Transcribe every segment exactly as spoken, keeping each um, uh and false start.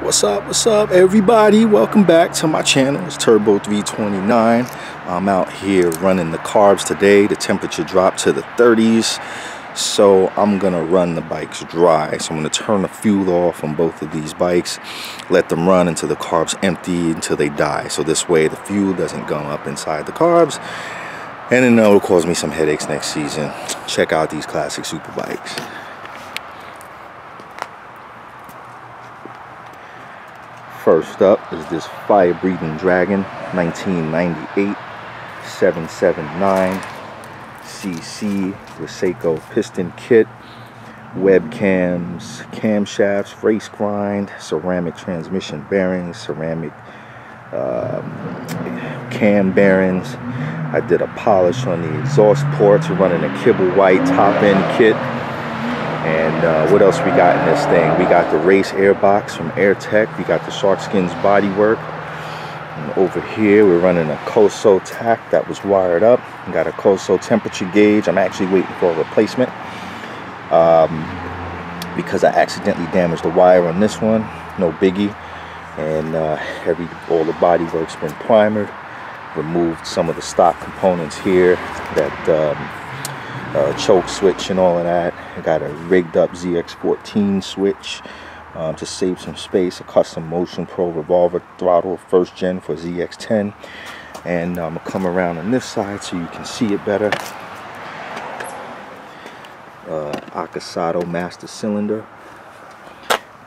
What's up, what's up everybody? Welcome back to my channel. It's Turbo three twenty-nine. I'm out here running the carbs today. The temperature dropped to the thirties, so I'm gonna run the bikes dry. So I'm gonna turn the fuel off on both of these bikes, let them run until the carbs empty, until they die. So this way the fuel doesn't gum up inside the carbs, and then it'll cause me some headaches next season. Check out these classic super bikes. First up is this Fire Breathing Dragon nineteen ninety-eight seven seventy-nine c c Wiseco piston kit, webcams, camshafts, race grind, ceramic transmission bearings, ceramic uh, cam bearings. I did a polish on the exhaust ports, running a Kibble White top end kit. And uh, what else we got in this thing? We got the race air box from Air Tech. We got the Sharkskins bodywork. And over here, we're running a Coso tack that was wired up. We got a Coso temperature gauge. I'm actually waiting for a replacement um, because I accidentally damaged the wire on this one. No biggie. And uh, every all the bodywork's been primered. Removed some of the stock components here that. Um, Uh, choke switch and all of that. I got a rigged up Z X fourteen switch um, to save some space, a custom Motion Pro revolver throttle first gen for Z X ten, and I'm gonna come around on this side so you can see it better. uh, Akasado master cylinder,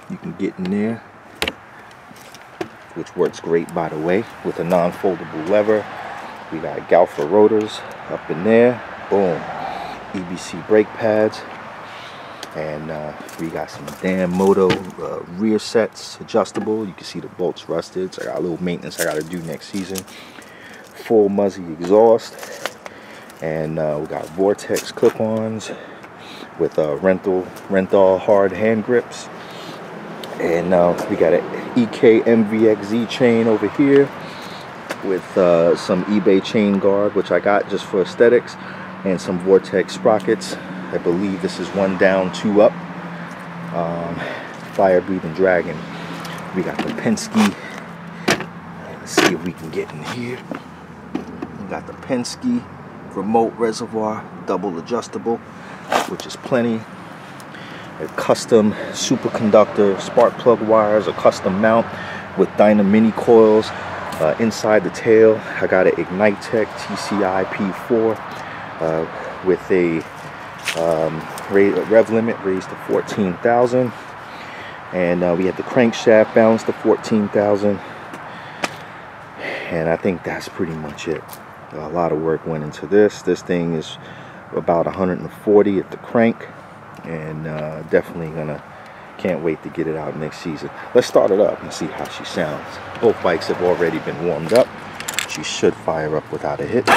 you can get in there, which works great by the way, with a non-foldable lever. We got Galfer rotors up in there, boom. E B C brake pads, and uh, we got some Dan Moto uh, rear sets, adjustable. You can see the bolts rusted, so I got a little maintenance I got to do next season. Full Muzzy exhaust, and uh, we got Vortex clip-ons with uh, rental rental hard hand grips, and uh, we got an E K M V X Z chain over here with uh, some eBay chain guard, which I got just for aesthetics. And some Vortex sprockets. I believe this is one down, two up. Um, Fire Breathing Dragon. We got the Penske. Let's see if we can get in here. We got the Penske remote reservoir, double adjustable, which is plenty. A custom superconductor spark plug wires, a custom mount with Dyna mini coils uh, inside the tail. I got an Ignite Tech T C I P four. Uh, with a um, rev limit raised to fourteen thousand, and uh, we had the crankshaft balanced to fourteen thousand, and I think that's pretty much it. A lot of work went into this. This thing is about one hundred forty at the crank, and uh, definitely gonna can't wait to get it out next season. Let's start it up and see how she sounds. Both bikes have already been warmed up. She should fire up without a hit.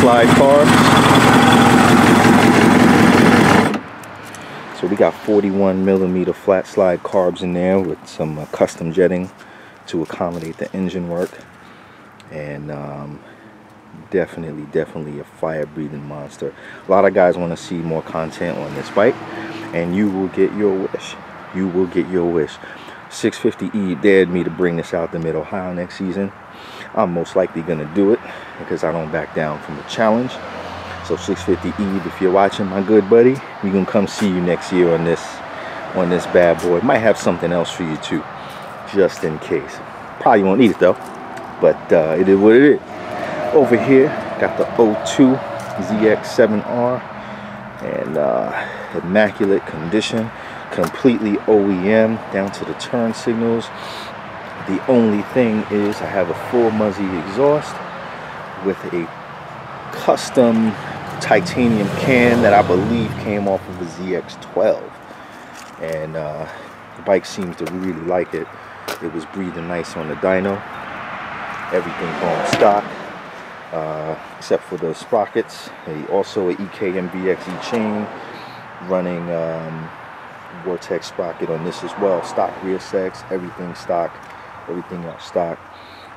Slide carbs. So we got forty-one millimeter flat slide carbs in there with some uh, custom jetting to accommodate the engine work, and um, definitely definitely a fire breathing monster. A lot of guys want to see more content on this bike, and you will get your wish. You will get your wish. six fifty E dared me to bring this out to Mid-Ohio next season. I'm most likely going to do it because I don't back down from the challenge. So six fifty E, if you're watching, my good buddy, we're going to come see you next year on this on this bad boy. Might have something else for you too, just in case. Probably won't need it though, but uh, it is what it is. Over here, got the oh two Z X seven R, and uh, immaculate condition, completely O E M down to the turn signals. The only thing is I have a full Muzzy exhaust with a custom titanium can that I believe came off of a Z X twelve, and uh, the bike seems to really like it. It was breathing nice on the dyno, everything on stock, uh, except for the sprockets. They also an E K M V X E chain, running um, Vortex sprocket on this as well, stock rear sex, everything stock, everything out stock.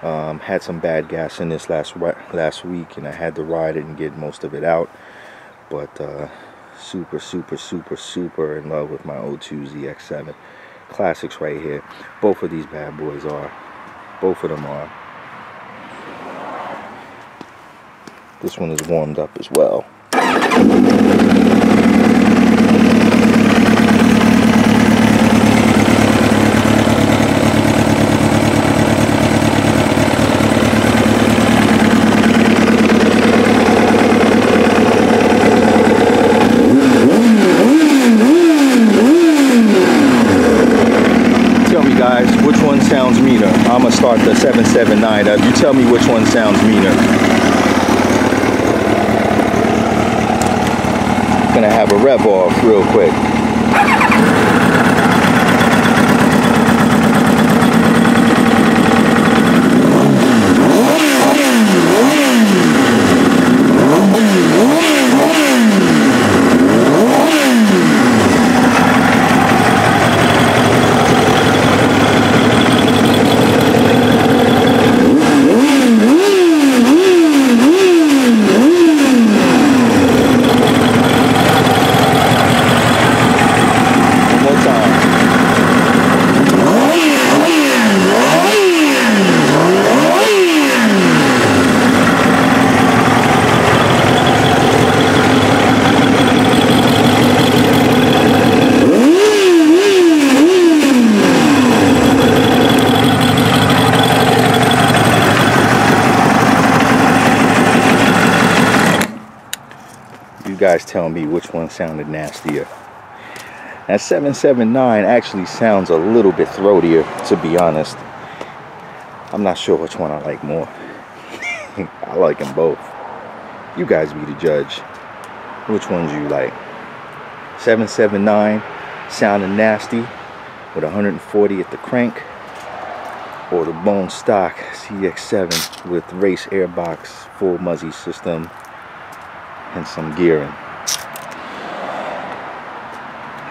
Um, had some bad gas in this last last week, and I had to ride it and get most of it out. But uh, super, super, super, super in love with my oh two Z X seven. Classics right here. Both of these bad boys are. Both of them are. This one is warmed up as well. Start the seven seven nine up. You tell me which one sounds meaner. Gonna have a rev off real quick. Guys, tell me which one sounded nastier. That seven seven nine actually sounds a little bit throatier, to be honest. I'm not sure which one I like more. I like them both. You guys be the judge. Which ones you like? seven seven nine sounding nasty with one forty at the crank, or the bone stock Z X seven with race airbox, full Muzzy system, and some gearing.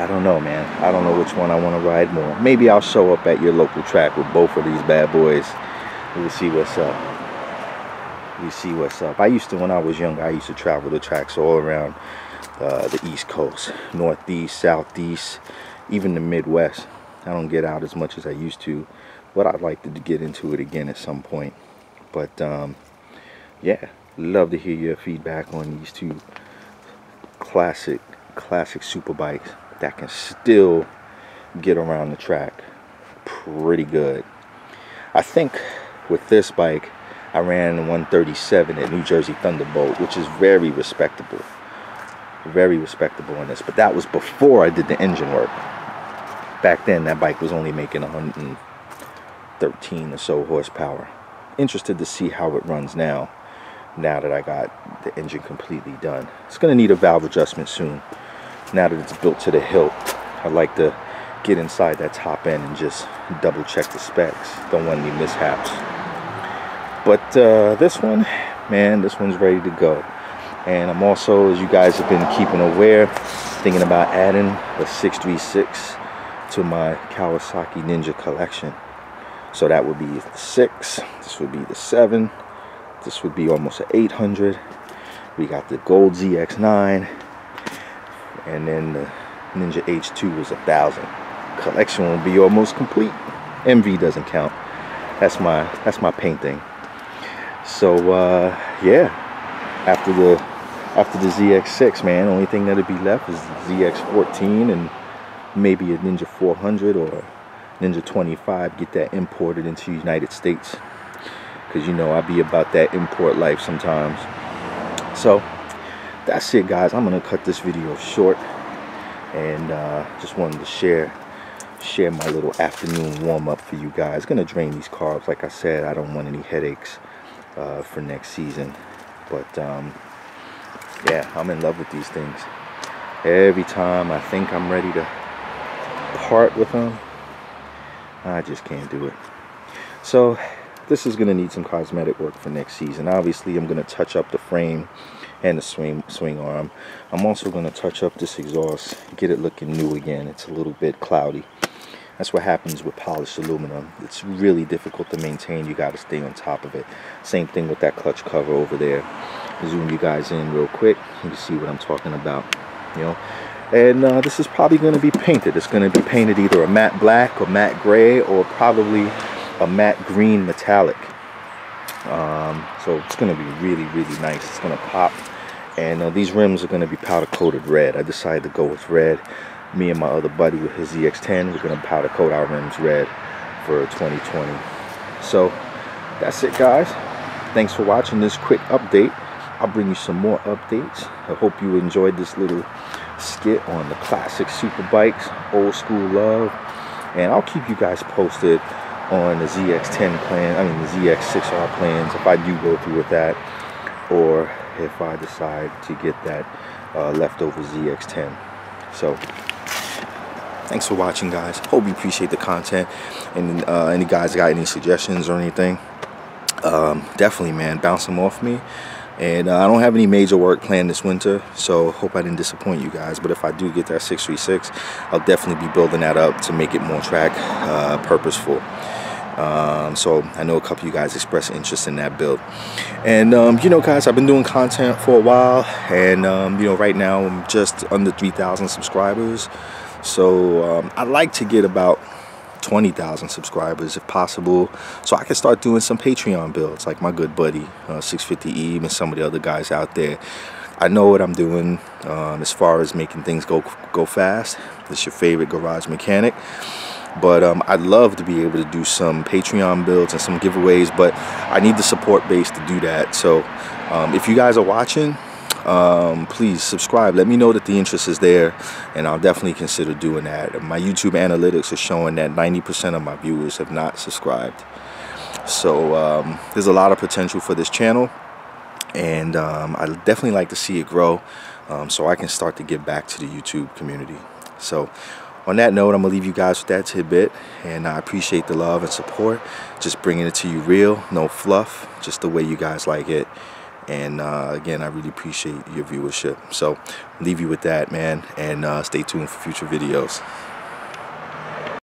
I don't know, man. I don't know which one I want to ride more. Maybe I'll show up at your local track with both of these bad boys. We'll see what's up. We'll see what's up. I used to, when I was younger, I used to travel the tracks all around uh, the East Coast, Northeast, Southeast, even the Midwest. I don't get out as much as I used to, but I'd like to get into it again at some point. But um, yeah. Love to hear your feedback on these two classic, classic super bikes that can still get around the track pretty good. I think with this bike, I ran one thirty-seven at New Jersey Thunderbolt, which is very respectable. Very respectable on this, but that was before I did the engine work. Back then, that bike was only making one thirteen or so horsepower. Interested to see how it runs now. Now that I got the engine completely done. It's gonna need a valve adjustment soon. Now that it's built to the hilt, I like to get inside that top end and just double check the specs. Don't want any mishaps. But uh, this one, man, this one's ready to go. And I'm also, as you guys have been keeping aware, thinking about adding a six three six to my Kawasaki Ninja collection. So that would be the six, this would be the seven, this would be almost an eight hundred. We got the gold Z X nine, and then the Ninja H two was a thousand. Collection will be almost complete. M V doesn't count. That's my that's my painting. So uh, yeah, after the after the Z X six, man, only thing that'll be left is the Z X fourteen and maybe a Ninja four hundred or Ninja twenty-five. Get that imported into the United States. Because, you know, I be about that import life sometimes. So, that's it, guys. I'm going to cut this video short. And uh, just wanted to share share my little afternoon warm-up for you guys. Going to drain these carbs. Like I said, I don't want any headaches uh, for next season. But, um, yeah, I'm in love with these things. Every time I think I'm ready to part with them, I just can't do it. So this is going to need some cosmetic work for next season. Obviously, I'm going to touch up the frame and the swing swing arm. I'm also going to touch up this exhaust, get it looking new again. It's a little bit cloudy. That's what happens with polished aluminum. It's really difficult to maintain. You got to stay on top of it. Same thing with that clutch cover over there. I'll zoom you guys in real quick. You can see what I'm talking about, you know. And uh, this is probably going to be painted. It's going to be painted either a matte black or matte gray, or probably a matte green metallic. Um, so it's going to be really, really nice. It's going to pop. And uh, these rims are going to be powder coated red. I decided to go with red. Me and my other buddy with his Z X ten, we're going to powder coat our rims red for twenty twenty. So that's it, guys. Thanks for watching this quick update. I'll bring you some more updates. I hope you enjoyed this little skit on the classic super bikes, old school love, and I'll keep you guys posted on the Z X ten plan, I mean the Z X six R plans, if I do go through with that, or if I decide to get that uh, leftover Z X ten. So thanks for watching, guys. Hope you appreciate the content, and uh, any guys got any suggestions or anything, um, definitely, man, bounce them off me. And uh, I don't have any major work planned this winter, so hope I didn't disappoint you guys. But if I do get that six three six, I'll definitely be building that up to make it more track uh, purposeful. Um, so I know a couple of you guys expressed interest in that build. And um, you know, guys, I've been doing content for a while, and um, you know, right now I'm just under three thousand subscribers. So um, I'd like to get about twenty thousand subscribers if possible, so I can start doing some Patreon builds like my good buddy uh, six fifty E and some of the other guys out there. I know what I'm doing um, as far as making things go go fast. It's your favorite garage mechanic, but um, I'd love to be able to do some Patreon builds and some giveaways, but I need the support base to do that. So um, if you guys are watching, Um, please subscribe. Let me know that the interest is there, and I'll definitely consider doing that. My YouTube analytics are showing that ninety percent of my viewers have not subscribed. So um, there's a lot of potential for this channel, and um, I'd definitely like to see it grow, um, so I can start to give back to the YouTube community. So on that note, I'm going to leave you guys with that tidbit, and I appreciate the love and support. Just bringing it to you real, no fluff, just the way you guys like it. And uh, again, I really appreciate your viewership. So leave you with that, man. And uh, stay tuned for future videos.